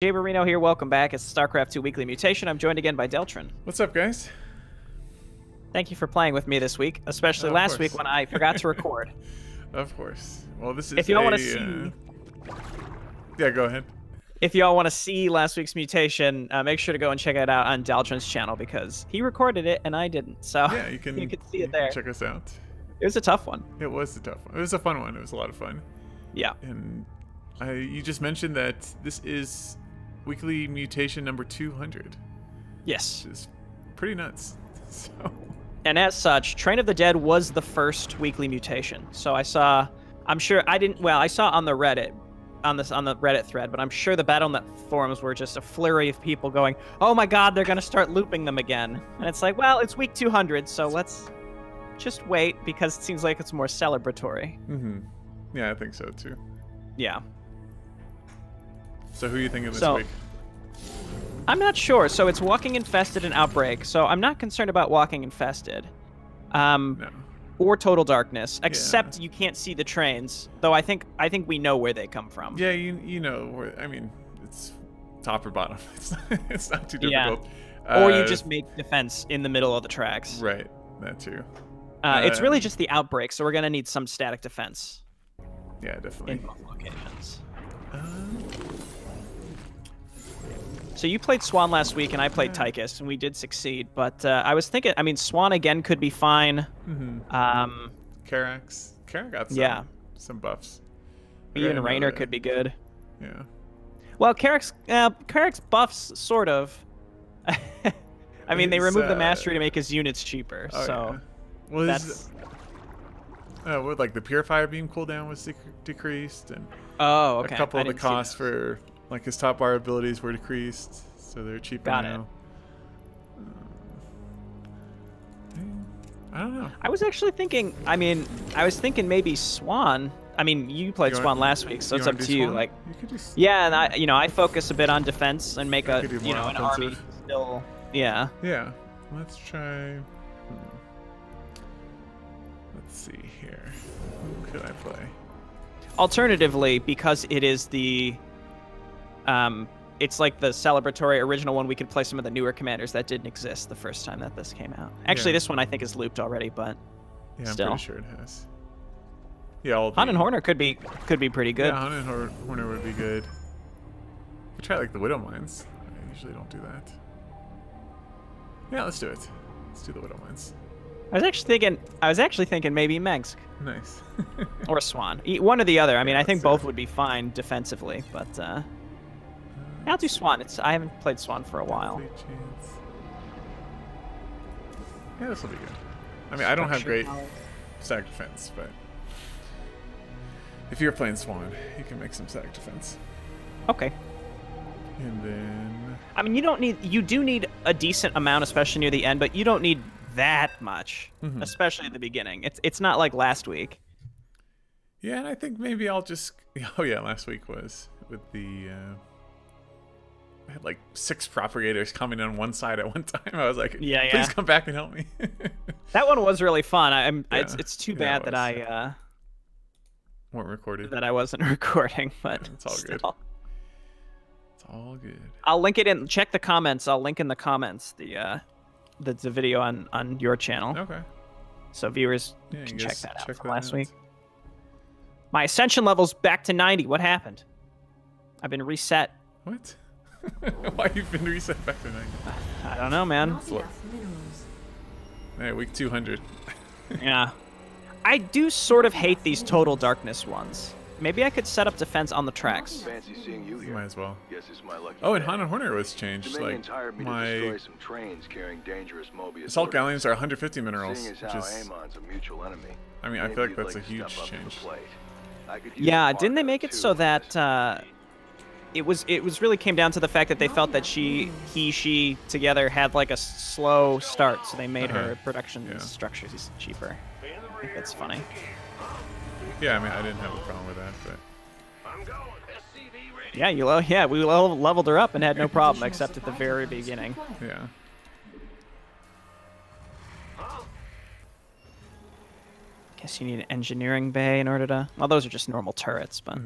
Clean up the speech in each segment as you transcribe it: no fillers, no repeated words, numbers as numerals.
Jayborino here, welcome back. It's StarCraft 2 Weekly Mutation. I'm joined again by Deltron. What's up, guys? Thank you for playing with me this week, especially last week when I forgot to record. Of course. Well, this is Yeah, go ahead. If y'all want to see last week's mutation, make sure to go and check it out on Deltron's channel because he recorded it and I didn't. So yeah, you can see it there. Check us out. It was a tough one. It was a tough one. It was a fun one. It was a lot of fun. Yeah. And you just mentioned that this is Weekly Mutation number 200. Yes. Which is pretty nuts. So. And as such, Train of the Dead was the first Weekly Mutation. So I saw, well, I saw on the Reddit, on the Reddit thread, but I'm sure the BattleNet forums were just a flurry of people going, oh my God, they're going to start looping them again. And it's like, well, it's week 200, so let's just wait because it seems like it's more celebratory. Mm-hmm. Yeah, I think so too. Yeah. So who are you thinking this week? I'm not sure. So it's Walking Infested and Outbreak. So I'm not concerned about Walking Infested or Total Darkness, except you can't see the trains. Though I think we know where they come from. Yeah, you know where. I mean, it's top or bottom. It's not too difficult. Yeah. Or you just make defense in the middle of the tracks. Right, that too. It's really just the Outbreak, so we're gonna need some static defense. Yeah, definitely. In both locations. So you played Swann last week, and I played Tychus, and we did succeed. But I was thinking, I mean, Swann again could be fine. Mm-hmm. Karax. Karax got some buffs. Even Raynor could be good. Yeah. Well, Karax buffs, sort of. I mean, they removed the mastery to make his units cheaper. Oh, so yeah. Well, that's... what, like the Purifier Beam cooldown was decreased, and a couple of the costs for... Like his top bar abilities were decreased, so they're cheaper now. I don't know. I was actually thinking. I mean, I was thinking maybe Swann. I mean, you played Swann last week, so it's up to you. Like, yeah, and I focus a bit on defense and make a, you know, an army still. Yeah. Yeah. Let's try. Let's see here. Who could I play? Alternatively, because it is the. It's like the celebratory original one. We could play some of the newer commanders that didn't exist the first time that this came out. Actually, this one I think is looped already, but yeah, still. I'm pretty sure it has. Yeah, Han and Horner could be pretty good. Yeah, Han and Horner would be good. We try like the Widow Mines. I usually don't do that. Yeah, let's do it. Let's do the Widow Mines. I was actually thinking maybe Mengsk. Nice. Or Swann. One or the other. I mean, I think both would be fine defensively, but. I'll do Swann. I haven't played Swann for a while. Yeah, this will be good. I mean, I don't have great stack defense, but if you're playing Swann, you can make some stack defense. Okay. And then... I mean, you do need a decent amount, especially near the end, but you don't need that much, especially at the beginning. It's not like last week. Yeah, and I think maybe I'll just... Oh, yeah, last week was with the... I had like 6 propagators coming on one side at one time. I was like, yeah, please come back and help me. That one was really fun. It's too bad that I weren't recorded. That I wasn't recording, but yeah, it's all still. Good. It's all good. I'll link it in. Check the comments. I'll link in the comments the video on your channel. Okay. So viewers can check that out from last week. My ascension level's back to 90. What happened? I've been reset. What? Why you've been reset back to 90? I don't know, man. Hey, week 200. Yeah. I do sort of hate these Total Darkness ones. Maybe I could set up defense on the tracks. Fancy seeing you here. Might as well. Yes, it's my lucky and Han and Horner was changed. Like, my assault galleons are 150 minerals, which is... I mean, I feel like that's a huge change. Yeah, didn't they make it so that... It really came down to the fact that they felt that she together had like a slow start, so they made her production structures cheaper. I think that's funny. Yeah, I mean, I didn't have a problem with that, but yeah, we leveled her up and had no problem except at the very beginning. Yeah. Guess you need an engineering bay in order to. Well, those are just normal turrets, but.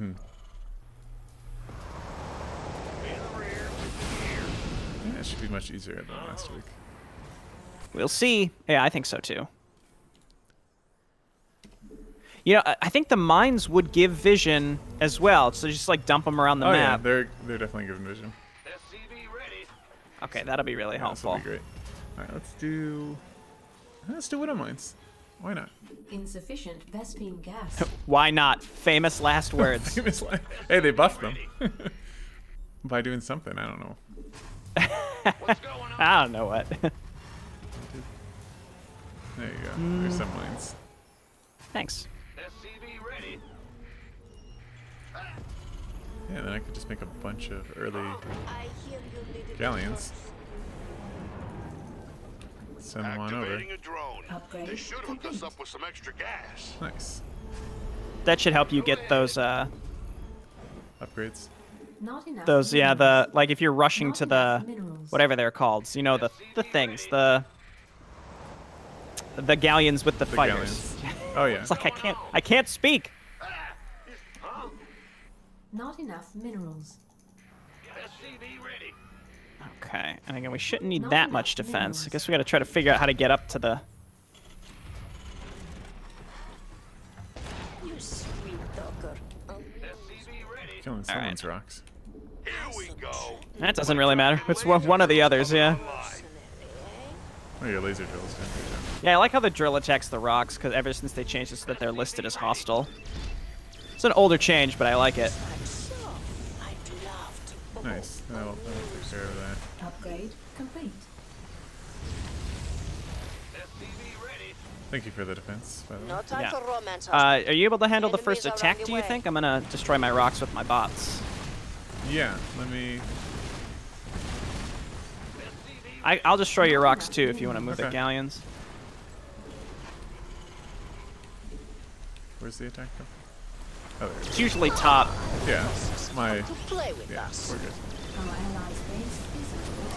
It should be much easier than last week. We'll see. Yeah, I think so too. You know, I think the mines would give vision as well. So just like dump them around the map. Yeah, they're definitely giving vision. SCV ready. Okay, that'll be really helpful. That'll be great. All right, let's do Widow Mines. Why not? Insufficient Vespene gas. Why not? Famous last words. Famous last. Hey, they buffed them by doing something. I don't know. What's going on? I don't know what. There you go. There's some mines. Thanks. SCV ready. Yeah, then I could just make a bunch of early galleons. Send one over. They should hook us up with some extra gas. Nice. That should help you get those upgrades. Those, yeah, the like if you're rushing to the whatever they're called, so, you know, the things, the galleons with the fires. Galleons. Oh yeah. It's like I can't speak. Not enough minerals. Okay, and again, we shouldn't need that much defense. I guess we got to try to figure out how to get up to the. You sweet dogger. Killing someone's rocks. Here we go. That doesn't really matter. It's one of the others, yeah. Oh, your laser drills. Yeah, I like how the drill attacks the rocks because ever since they changed it so that they're listed as hostile. It's an older change, but I like it. Nice. That'll take care of that. Upgrade complete. Thank you for the defense, by the way. No time for romance. Are you able to handle the first attack, do you think? I'm gonna destroy my rocks with my bots. Yeah, let me... I'll destroy your rocks too if you want to move the galleons. Where's the attack from? Oh, there it is. It's usually top. Yeah, we're good.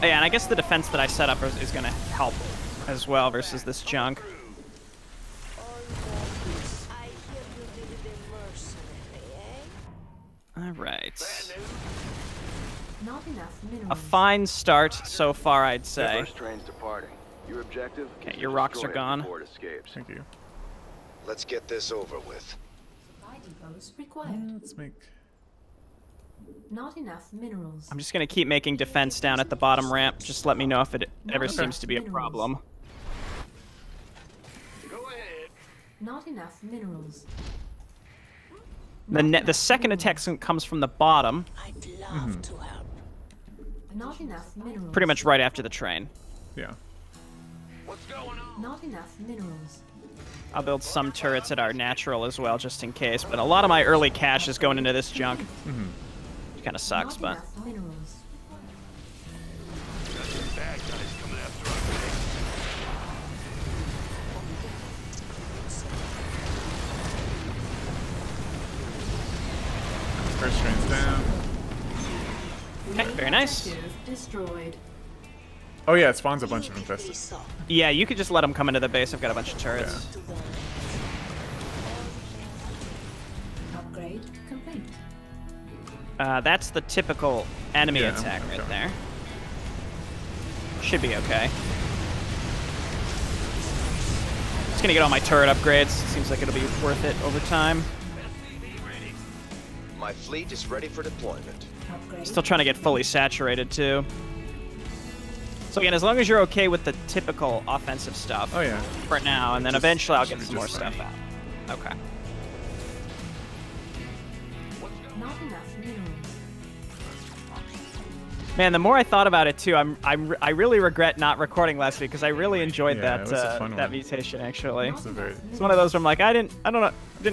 Yeah, and I guess the defense that I set up is going to help as well versus this junk. All right. A fine start so far, I'd say. First train's departing. Your objective. Okay, your rocks are gone. Thank you. Let's get this over with. Supply depots required. Let's make. Not enough minerals. I'm just gonna keep making defense down at the bottom ramp. Just let me know if it ever seems to be a problem. Go ahead. Not enough minerals. The second attack comes from the bottom. I'd love to help. Not enough minerals. Pretty much right after the train. Yeah. What's going on? Not enough minerals. I'll build some turrets at our natural as well, just in case. But a lot of my early cash is going into this junk. Mm-hmm. Which kind of sucks, but. First train's down. Okay, very nice. Oh yeah, it spawns a bunch of infested. Yeah, you could just let them come into the base. I've got a bunch of turrets. Upgrade complete. That's the typical enemy attack right there. Should be okay. Just gonna get all my turret upgrades. Seems like it'll be worth it over time. My fleet is ready for deployment. Still trying to get fully saturated too. So again, as long as you're okay with the typical offensive stuff for now, and then eventually I'll get some more stuff out. Okay. Not enough minerals. Man, the more I thought about it too, I really regret not recording last week because I really enjoyed that mutation actually. It's one of those where I'm like, I didn't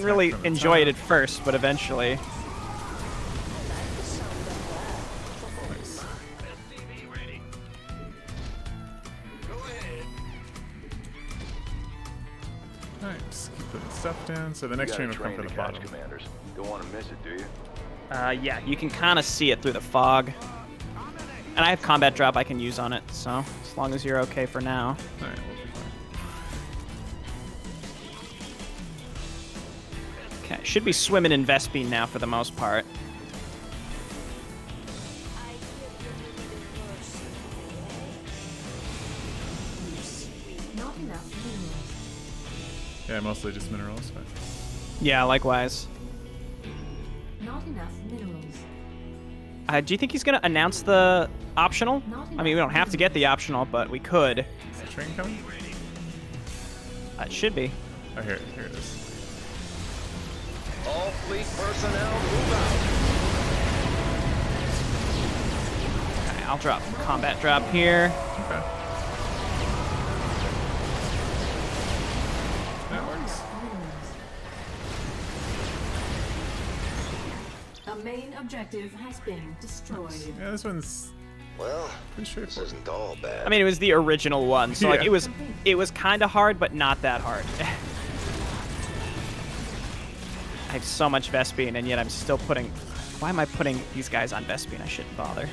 really enjoy it at first, but eventually. Stuff down, so the next train will come from the bottom. Commanders. Don't want to miss it, do you? Yeah, you can kind of see it through the fog. And I have combat drop I can use on it, so as long as you're okay for now. All right, we'll be fine. Okay, should be swimming in Vespene now for the most part. Yeah, mostly just minerals. But... yeah, likewise. Not enough minerals. Do you think he's going to announce the optional? I mean, we don't have to get the optional, but we could. Is the train coming? It should be. Oh, here it is. All fleet personnel move out. Okay, I'll drop combat drop here. Okay. That works. The main objective has been destroyed. Yeah, this one's well, this isn't all bad. I mean, it was the original one, so yeah. Like it was kind of hard, but not that hard. I have so much Vespene, and yet I'm still putting... why am I putting these guys on Vespene? I shouldn't bother.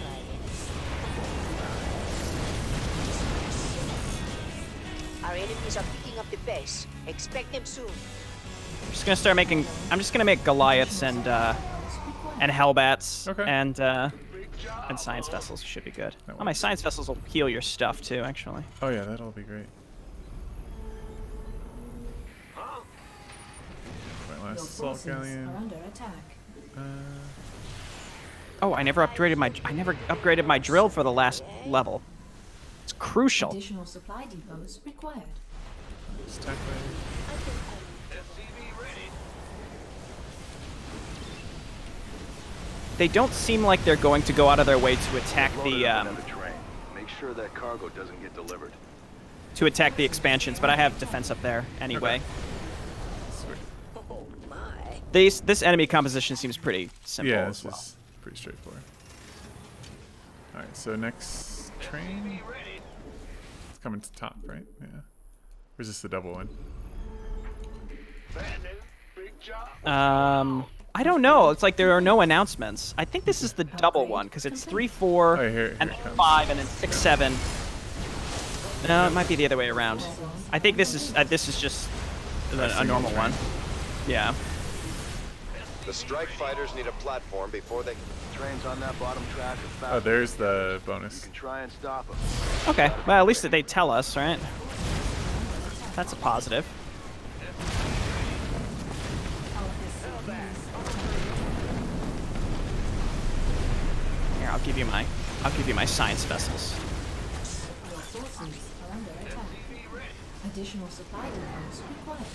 Our enemies are picking up the base. Expect them soon. I'm just gonna start making... I'm just gonna make Goliaths and Hellbats, okay. And Science Vessels should be good. Oh, my Science Vessels will heal your stuff too, actually. Oh yeah, that'll be great. Assault galleon. Oh, I never upgraded my drill for the last level. It's crucial. Additional supply depots required. SCV ready. They don't seem like they're going to go out of their way to attack the train. Make sure that cargo doesn't get delivered. To attack the expansions, but I have defense up there anyway. Okay. This enemy composition seems pretty simple as well. Yeah, it's pretty straightforward. All right, so next train. It's coming to top, right? Yeah. Or is this the double one? I don't know. It's like there are no announcements. I think this is the double one because it's 3, 4, oh, here and then 5, and then 6, 7. No, it might be the other way around. I think this is just a normal one. Yeah. The strike fighters need a platform before they trains on that bottom track. Oh, there's the bonus. Try and stop them. Okay, well at least they tell us, right? That's a positive. Here, I'll give you my science vessels. Additional supply depots required.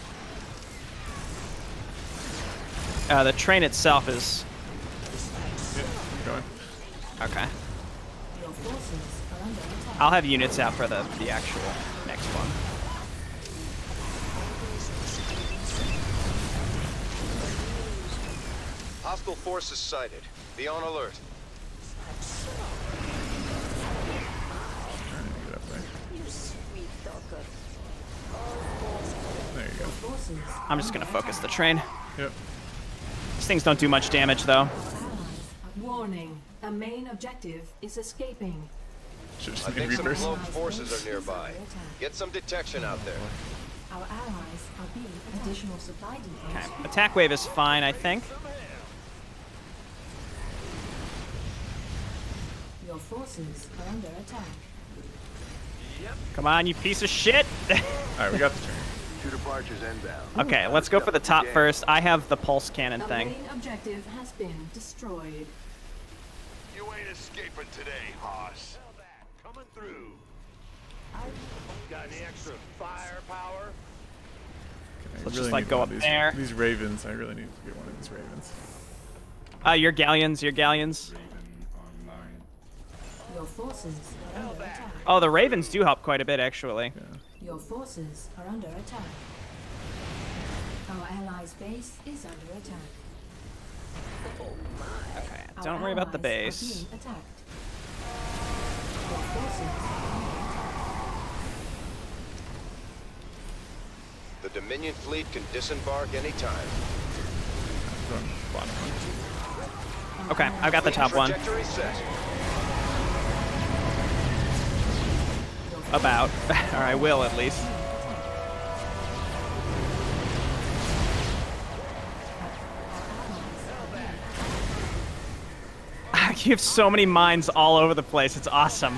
The train itself is... yeah, going. Okay. I'll have units out for the actual next one. Hostile forces sighted. Be on alert. Trying to get up there. You sweet dogger. There you go. I'm just gonna focus the train. Yep. These things don't do much damage, though. Warning: the main objective is escaping. I think some rogue forces are nearby. Get some detection out there. Our allies are being additional supply depots. Okay, attack wave is fine, I think. Your forces are under attack. Yep. Come on, you piece of shit! All right, we got the turn. Departures inbound. Okay, let's go for the top first. I have the pulse cannon thing. The main objective has been destroyed. You ain't escaping today, Hoss. Coming through. Got any extra firepower? Let's just like go up there. These ravens, I really need to get one of these ravens. Your galleons, your galleons. Your forces are under attack. Oh, the ravens do help quite a bit, actually. Yeah. Your forces are under attack. Our allies' base is under attack. Oh my. Okay, don't worry about the base. Your forces are under attack. The Dominion fleet can disembark anytime. Okay, I've got the top one. About, or I will at least. You have so many mines all over the place. It's awesome.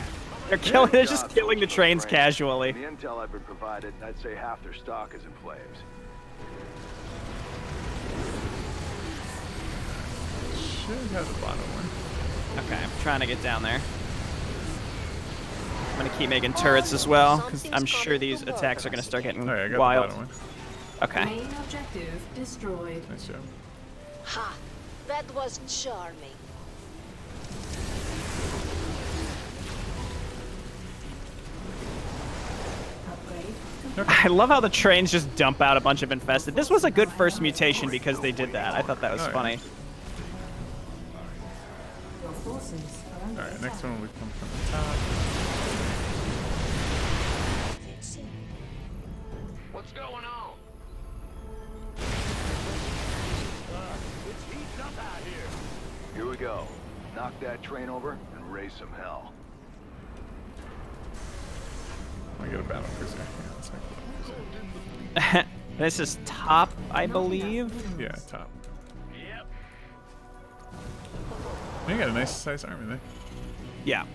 They're killing. They're just killing the trains casually. The intel I've been provided, I'd say half their stock is in flames. should have the bottom one. Okay, I'm trying to get down there. I'm going to keep making turrets as well, because I'm sure these attacks are going to start getting wild. Okay. Main objective destroyed. Nice job. Ha! That was charming. I love how the trains just dump out a bunch of infested. This was a good first mutation because they did that. I thought that was funny. Alright, next one will come from the top. What's going on? It's heating up out here. Here we go. Knock that train over and raise some hell. I got a battle cruiser. Yeah, this is top, I believe. Yeah, top. Yep. You got a nice size army there. Yeah.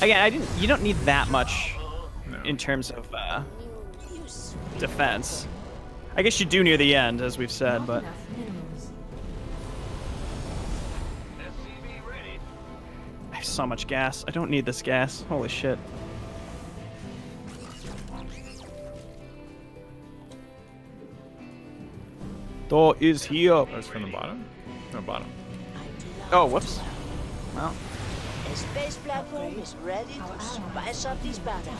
Again, you don't need that much in terms of defense. I guess you do near the end, as we've said, but. SCV ready. I have so much gas. I don't need this gas. Holy shit. Door is here. Oh, it's from the bottom? No, bottom. Oh, whoops. Well. A space platform is ready to spice up this battle.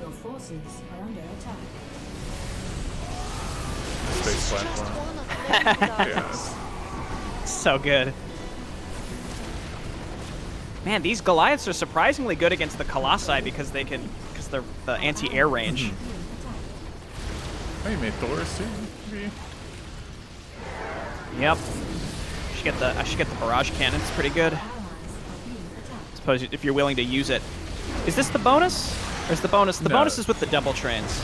Your forces are under attack. Space platform. Yeah. So good. Man, these Goliaths are surprisingly good against the Colossi because they can, because they're the anti-air range. Oh, you made Doris too? Yep. I should get the barrage cannon. It's pretty good. Suppose if you're willing to use it. Is this the bonus? Or is the bonus? The bonus is with the double trains.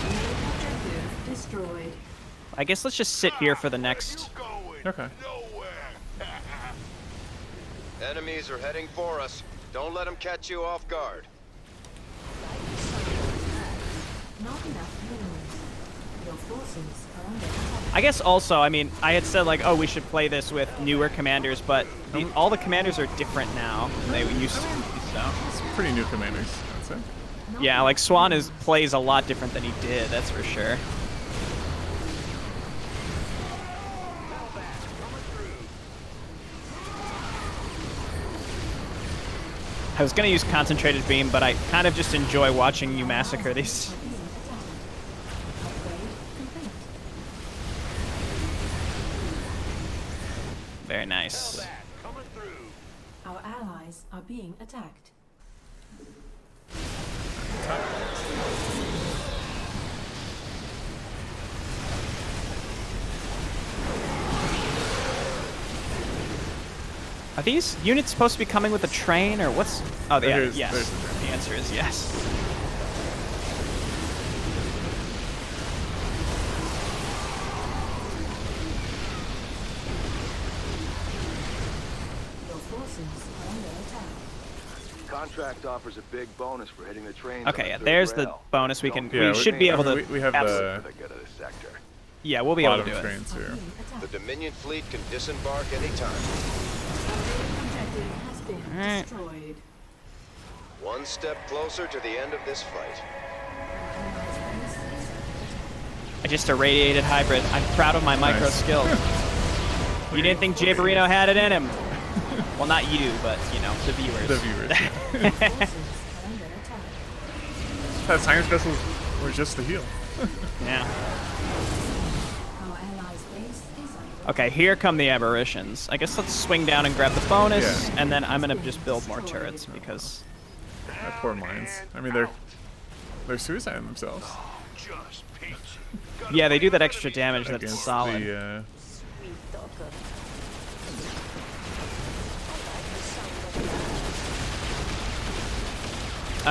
I guess let's just sit here for the next. Okay. Enemies are heading for us. Don't let them catch you off guard. Not enough minerals. Your forces are under attack. I guess also, I mean, I had said like, oh, we should play this with newer commanders, but all the commanders are different now than they used to be, so. It's pretty new commanders, I'd say. Yeah, like Swann plays a lot different than he did, that's for sure. I was gonna use Concentrated Beam, but I kind of just enjoy watching you massacre these. Very nice. Our allies are being attacked. Are these units supposed to be coming with a train or what's? Oh, they are. Yes. The answer is yes. Contract offers a big bonus for hitting the train. Okay, yeah, there's the bonus. We'll be able to do it. The Dominion fleet can disembark anytime. All right. One step closer to the end of this fight. I just irradiated hybrid. I'm proud of my micro skill. You didn't think Jayborino had it in him. Well, not you, but, you know, the viewers. The viewers, yeah. That time specials were just the heal. Yeah. Okay, here come the aberrations. I guess let's swing down and grab the bonus, and then I'm going to just build more turrets, because... That poor mines. I mean, they're suiciding themselves. Yeah, they do that extra damage that's solid.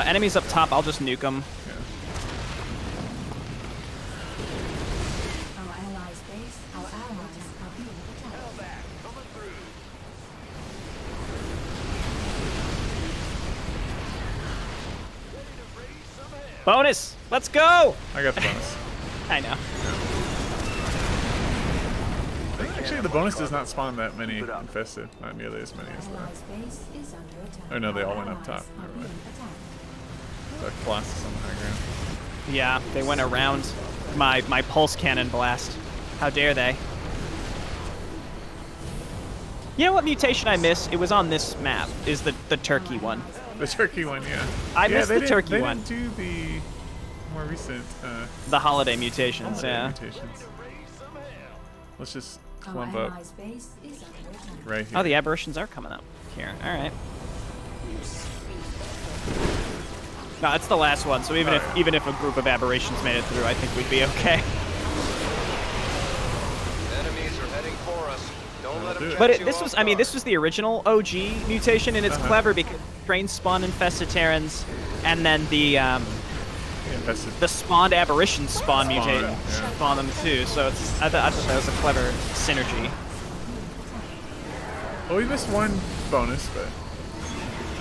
Enemies up top, I'll just nuke them. Yeah. Bonus! Let's go! I got the bonus. I know. Yeah. Actually, the bonus does not spawn that many infested. Not nearly as many as that. Oh no, they all went up top. Never mind. The Colossus on the high ground. Yeah, they went around my pulse cannon blast. How dare they? You know what mutation I miss? It was on this map. Is the turkey one? The turkey one, yeah. I missed the turkey one. They didn't do the more recent. The holiday mutations, yeah. Let's just clump up right here. Oh, the aberrations are coming up here. All right. No, that's the last one. So even if a group of aberrations made it through, I think we'd be okay. Enemies are heading for us. Don't let them. But this was the original OG mutation, and it's clever because train spawn infested Terrans, and then the spawned aberrations spawn mutate, spawn them too. So it's I thought that was a clever synergy. Well, we missed one bonus, but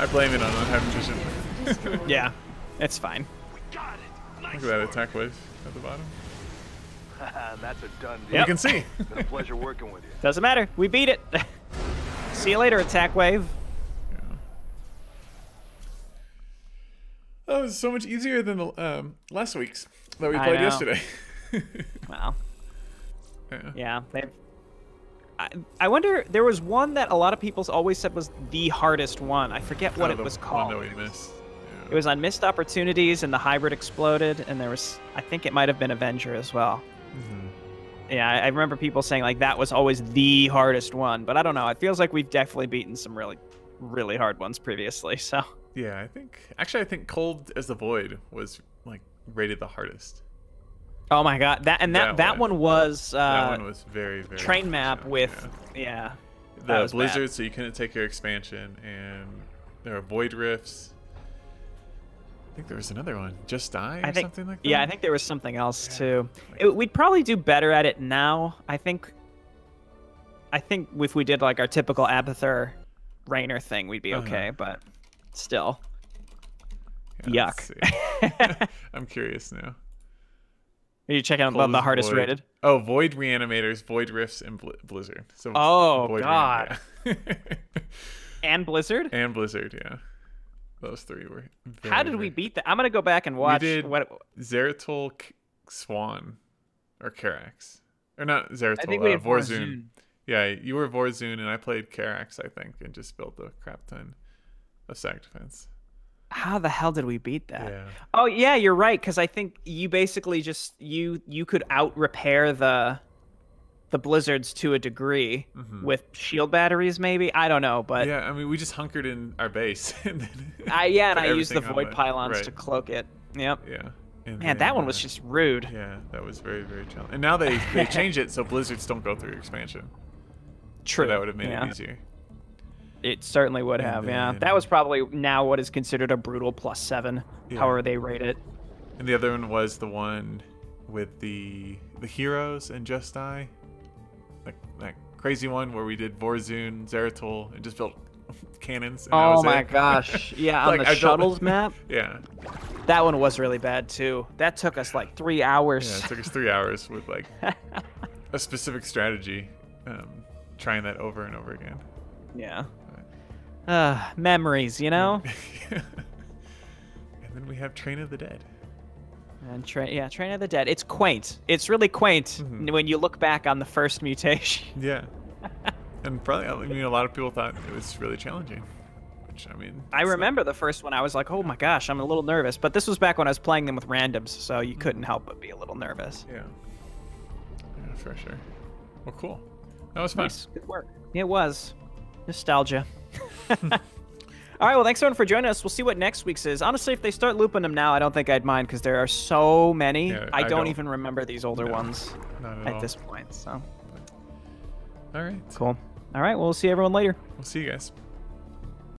I blame it on not having vision. Yeah, it's fine. Nice. Look at that attack wave at the bottom. That's a done deal. Yep. You can see. It's been a pleasure working with you. Doesn't matter. We beat it. See you later, attack wave. Yeah. That was so much easier than the last week's that we played yesterday. Wow. Yeah. I wonder, there was one that a lot of people always said was the hardest one. I forget what it was called. One that we missed. It was on Missed Opportunities, and the hybrid exploded, and there was, I think it might have been Avenger as well. Mm-hmm. Yeah, I remember people saying, like, that was always the hardest one, but I don't know. It feels like we've definitely beaten some really, really hard ones previously, so. Yeah, I think Cold as the Void was, like, rated the hardest. Oh, my God. That one was very, very train map with, the Blizzard, bad. So you couldn't take your expansion, and there are Void Rifts. I think there was another one, Just Die or something like that? Yeah, I think there was something else too. We'd probably do better at it now. I think if we did like our typical Abathur Raynor thing, we'd be okay, but still. Yeah, yuck. I'm curious now. Are you checking out the hardest rated? Oh, Void Reanimators, Void Rifts, and Blizzard. So oh, God. And Blizzard? And Blizzard, yeah. Those three were. How did we beat that? I'm gonna go back and watch. We did Zeratul, Swann, or Karax, or not Zeratul. I think we had Vorzun. Yeah, you were Vorzun, and I played Karax, I think, and just built a crap ton of sac defense. How the hell did we beat that? Yeah. Oh yeah, you're right, because I think you basically just you could out repair the blizzards to a degree with shield batteries, maybe. I don't know, but yeah, I mean, we just hunkered in our base, and then I used the void pylons to cloak it. Yep. Yeah. And man, that one was just rude. Yeah, that was very, very challenging. And now they change it so blizzards don't go through your expansion. True. So that would have made it easier. It certainly would have. That was probably now what is considered a brutal +7. Yeah. However they rate it. And the other one was the one with the heroes and Just Die. That crazy one where we did Vorzun, Zeratul, and just built cannons. And oh my gosh. Yeah, on the shuttles map. Yeah. That one was really bad too. That took us like 3 hours. Yeah, it took us 3 hours with like a specific strategy, trying that over and over again. Yeah. But, memories, you know? Yeah. And then we have Train of the Dead. And Train of the Dead. It's quaint. It's really quaint when you look back on the first mutation. Yeah. And probably, I mean, a lot of people thought it was really challenging. Which, I mean... I remember the first one. I was like, oh my gosh, I'm a little nervous. But this was back when I was playing them with randoms, so you couldn't help but be a little nervous. Yeah. Yeah, for sure. Well, cool. That was fun. Nice. Good work. It was. Nostalgia. All right, well, thanks, everyone, for joining us. We'll see what next week's is. Honestly, if they start looping them now, I don't think I'd mind because there are so many. Yeah, I don't even remember these older ones at this point. So. All right. Cool. All right, well, we'll see everyone later. We'll see you guys.